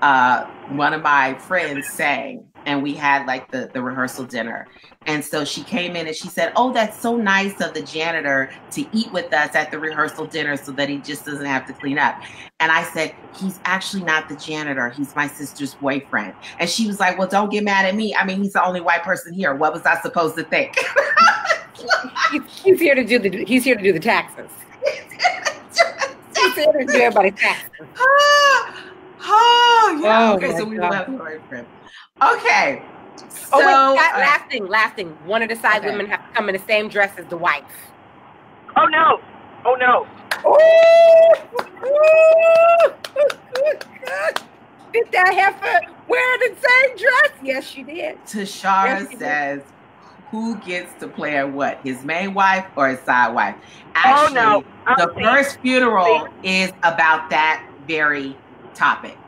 uh, one of my friends sang, and we had like the, the rehearsal dinner. And so she came in and she said, oh, that's so nice of the janitor to eat with us at the rehearsal dinner so that he just doesn't have to clean up. And I said, he's actually not the janitor. He's my sister's boyfriend. And she was like, well, don't get mad at me. I mean, he's the only white person here. What was I supposed to think? he's here to do the, he's here to do the taxes. He's here to do everybody's taxes. Oh, oh yeah. Oh, okay, so we love the boyfriend. Okay. So, oh, wait, that uh, last thing, last thing. One of the side okay. women have to come in the same dress as the wife. Oh, no. Oh, no. Did that heifer wear the same dress? Yes, she did. Tashara yes, she says, did. Who gets to play at what? His main wife or his side wife? Actually, oh, no. The saying, first funeral is about that very topic.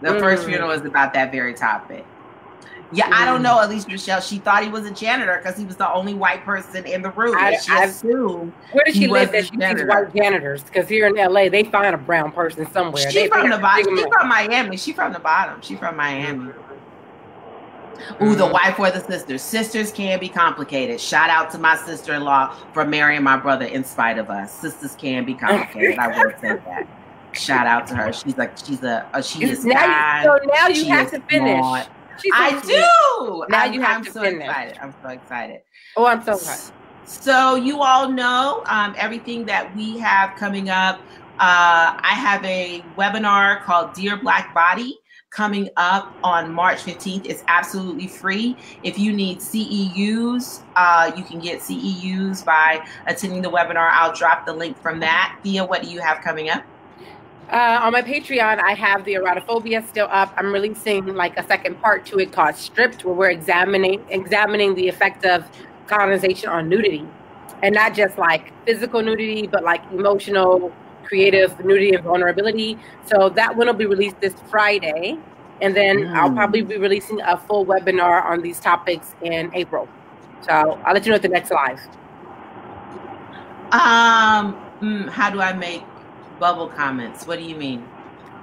The mm. first funeral is about that very topic. Yeah, I don't know, Alicia Michelle. She thought he was a janitor because he was the only white person in the room. I, she I assumed. Where does she live that she sees white janitors? Because here in L A, they find a brown person somewhere. She's they, from, they the she from Miami. She's from the bottom. She's from Miami. Ooh, the wife or the sister. Sisters can be complicated. Shout out to my sister-in-law for marrying my brother in spite of us. Sisters can be complicated. I will say that. Shout out to her. She's like, she's a, a she is now. You, so now you have to finish. Smart. She's I so do. Now I'm, you have I'm to so finish. Excited. I'm so excited. Oh, I'm so excited. So you all know um, everything that we have coming up. Uh, I have a webinar called Dear Black Body coming up on March fifteenth. It's absolutely free. If you need C E Us, uh, you can get C E Us by attending the webinar. I'll drop the link from that. Thea, what do you have coming up? Uh, on my Patreon, I have the Erotophobia still up. I'm releasing like a second part to it called Stripped, where we're examining examining the effect of colonization on nudity. And not just like physical nudity, but like emotional, creative nudity and vulnerability. So that one will be released this Friday. And then mm. I'll probably be releasing a full webinar on these topics in April. So I'll let you know at the next live. Um, mm, how do I make bubble comments? What do you mean?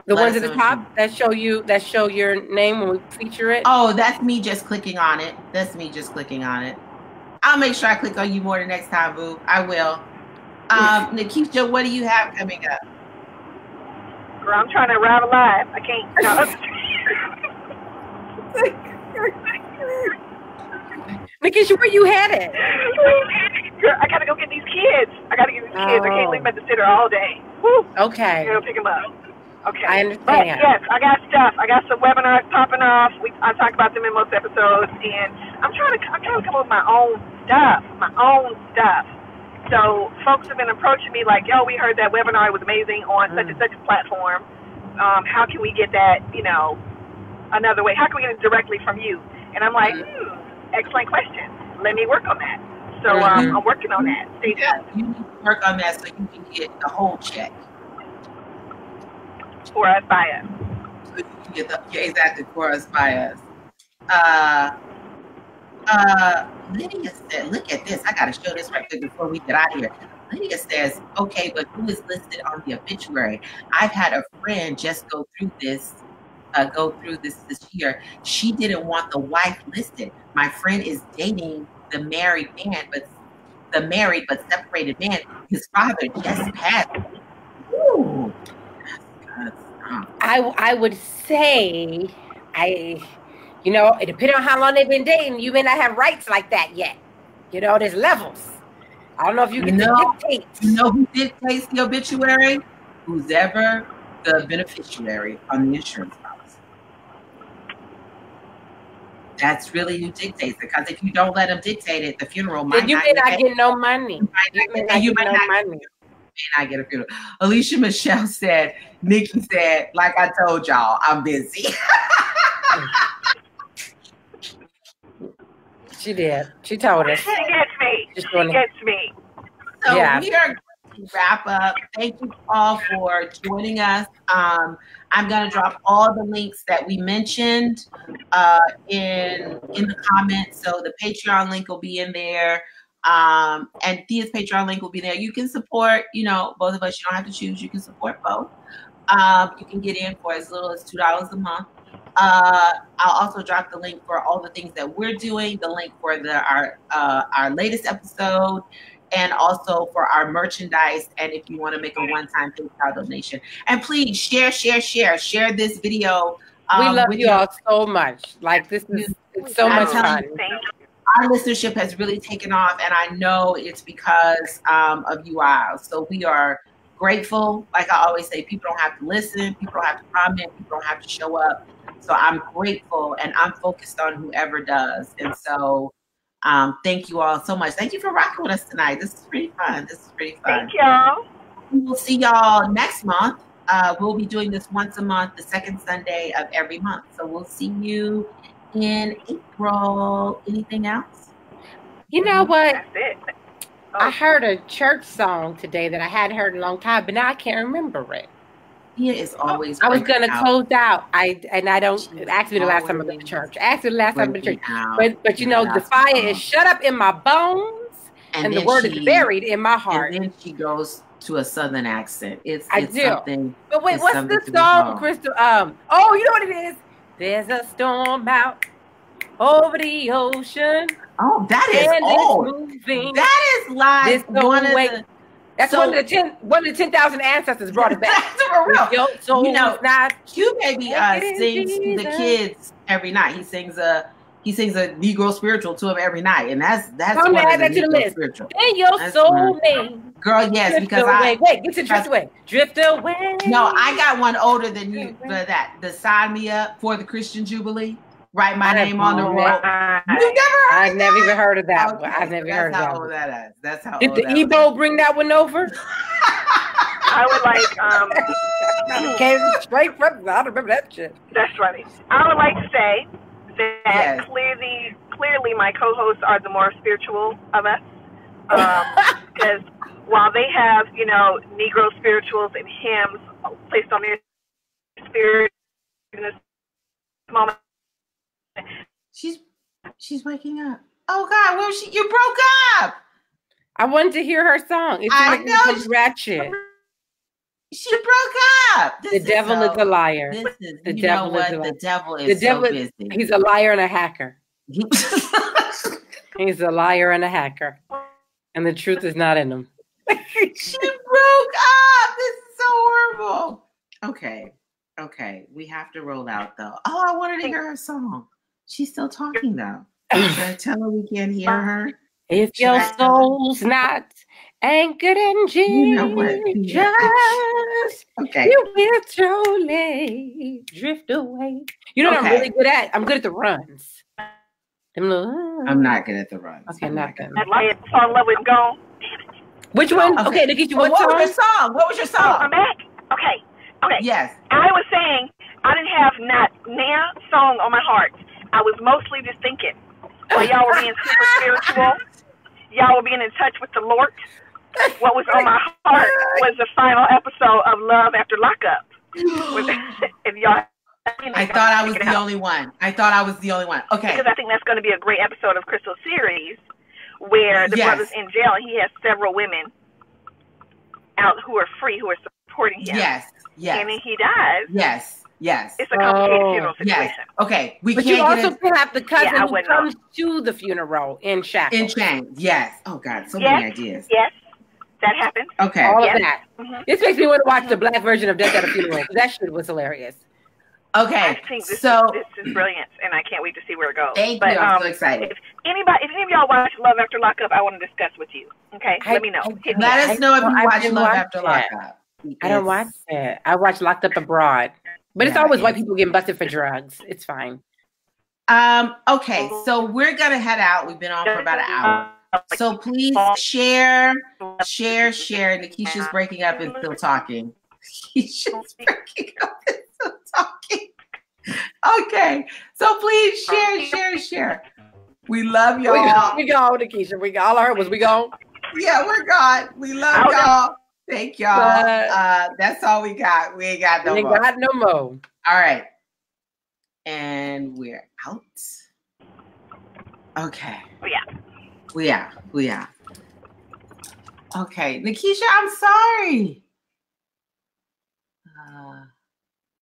The Let ones at the top you... that show you that show your name when we feature it. Oh, that's me just clicking on it. That's me just clicking on it. I'll make sure I click on you more the next time, boo. I will. Um, Nikisha, what do you have coming up? Girl, I'm trying to arrive alive. I can't. Nikisha, where you headed? Girl, I gotta go get these kids. I gotta get these kids. Oh. I can't leave them at the sitter all day. Woo. Okay. I'll pick them up. Okay. I understand. But yes, I got stuff. I got some webinars popping off. We I talk about them in most episodes, and I'm trying to I'm trying to come up with my own stuff, my own stuff. So folks have been approaching me like, yo, we heard that webinar was amazing on mm. such and such a platform. Um, how can we get that? You know, another way. How can we get it directly from you? And I'm like, mm. hmm, excellent question. Let me work on that. So um, mm-hmm. I'm working on that. Stay yeah, you need to work on that so you can get the whole check. For us, by us. So you can get the, yeah, exactly, for us, by us. Uh, uh, Lydia said, look at this. I got to show this right quick before we get out of here. Lydia says, okay, but who is listed on the obituary? I've had a friend just go through this. Uh, go through this this year. She didn't want the wife listed. My friend is dating the married man, but the married but separated man. His father just passed. Ooh. I I would say I, you know, it depends on how long they've been dating. You may not have rights like that yet. You know, there's levels. I don't know if you can you know, dictate. You know who dictates the obituary? Who's ever the beneficiary on the insurance policy. That's really who dictates it. Because if you don't let them dictate it, the funeral might then you not, may not get no money. You may not, you get, might no not money. Get, I get a funeral. Alicia Michelle said, Nikki said, like I told y'all, I'm busy. She did. She told us. She gets me. She gets me. So yeah. We are going to wrap up. Thank you all for joining us. Um, I'm going to drop all the links that we mentioned uh, in in the comments. So the Patreon link will be in there. Um, and Thea's Patreon link will be there. You can support, you know, both of us. You don't have to choose. You can support both. Um, you can get in for as little as two dollars a month. Uh, I'll also drop the link for all the things that we're doing, the link for the, our, uh, our latest episode, and also for our merchandise. And if you want to make a one-time PayPal donation, and please share, share, share, share this video. Um, we love you all so much. Like this is it's so much fun. Our listenership has really taken off, and I know it's because um, of you all. So we are grateful. Like I always say, people don't have to listen. People don't have to comment. People don't have to show up. So I'm grateful, and I'm focused on whoever does. And so um, thank you all so much. Thank you for rocking with us tonight. This is pretty fun. This is pretty fun. Thank y'all. We will see y'all next month. Uh, we'll be doing this once a month, the second Sunday of every month. So we'll see you in April. Anything else? You know what? That's it. Oh. I heard a church song today that I hadn't heard in a long time, but now I can't remember it. Thea is always. I was gonna out. close out. I and I don't. Actually, the last time I went to church. Actually, the last time I went to church. Out. But but you know, the fire is shut up in my bones, and, and the word she, is buried in my heart. And then she goes to a southern accent. It's I it's do. Something, but wait, what's this song, Crystal? Um. Oh, you know what it is. There's a storm out over the ocean. Oh, that is old. That is like no one way. of the. That's so, one of the ten. One of the ten thousand ancestors brought it back. For real. Yo, so you know, not Q baby uh, sings to the kids every night. He sings a he sings a Negro spiritual to him every night, and that's that's I'm one of the Negro the spiritual. Then your that's soul name, girl. Yes, drift because away. I wait. Get to drift away. Drift away. No, I got one older than you for that. The sign me up for the Christian Jubilee. Write my I name on the roll. You've never heard I've that? never even heard of that okay. one. I've never That's heard of that one. That is. That's how Did old the that Igbo was. bring that one over? I would like... Um, it came straight from... I don't remember that shit. That's funny. I would like to say that yes. clearly, clearly my co-hosts are the more spiritual of us. Because um, while they have, you know, Negro spirituals and hymns placed on their spirit in this moment, She's she's waking up. Oh God, where was she? You broke up. I wanted to hear her song. It's I like know she, ratchet. She broke up. This the is devil so, is a liar. This is, the you devil know what? is a liar. The devil is the devil so busy. He's a liar and a hacker. He's a liar and a hacker, and the truth is not in him. She broke up. This is so horrible. Okay, okay, we have to roll out though. Oh, I wanted to hear her song. She's still talking though. Should I tell her we can't hear her? If your soul's not anchored in Jesus, you know what? Yeah. Okay. You will truly drift away. You know okay. what I'm really good at? I'm good at the runs. I'm, little, uh, I'm not good at the runs. Okay, I'm not good. I'd like to fall in love with Gone. Which one? Okay, okay to get you well, one what song? was your song? What was your song? I'm back. Okay. Okay. Yes. I was saying I didn't have not now song on my heart. I was mostly just thinking, well, y'all were being super spiritual. Y'all were being in touch with the Lord. What was on my heart was the final episode of Love After Lockup. If y'all, you know, I thought I was the out. only one. I thought I was the only one. Okay. Because I think that's going to be a great episode of Crystal's series where the yes. brother's in jail and he has several women out who are free, who are supporting him. Yes, yes. And then he dies. Yes. Yes. It's a complicated oh, funeral situation. Yes. Okay. We but can't you also get have the cousin yeah, who comes know. to the funeral in shackles. In chains. Yes. Oh, God. So yes. many ideas. Yes. That happened. Okay. All yes. of that. Mm-hmm. This makes me want to watch the black version of Death at a Funeral. That shit was hilarious. Okay. I think this, so, is, this is brilliant, and I can't wait to see where it goes. Thank but, you. I'm um, so excited. If, anybody, if any of y'all watch Love After Lockup, I want to discuss with you. Okay? I, Let me know. I, Let me us know if you I watch Love watch After that. Lockup. Because I don't watch that. I watch Locked Up Abroad. But it's yeah, always it white people getting busted for drugs. It's fine. Um, okay, so we're going to head out. We've been on for about an hour. So please share, share, share. Nikisha's breaking up and still talking. Nikisha's breaking up and still talking. Okay, so please share, share, share. We love y'all. We go, Nikisha. We go. All I heard was we go. Yeah, we're gone. We love y'all. Thank y'all. Uh, that's all we got. We ain't got no more. We got no more. All right. And we're out. Okay. We out. We out. We out. Okay. Nikisha, I'm sorry.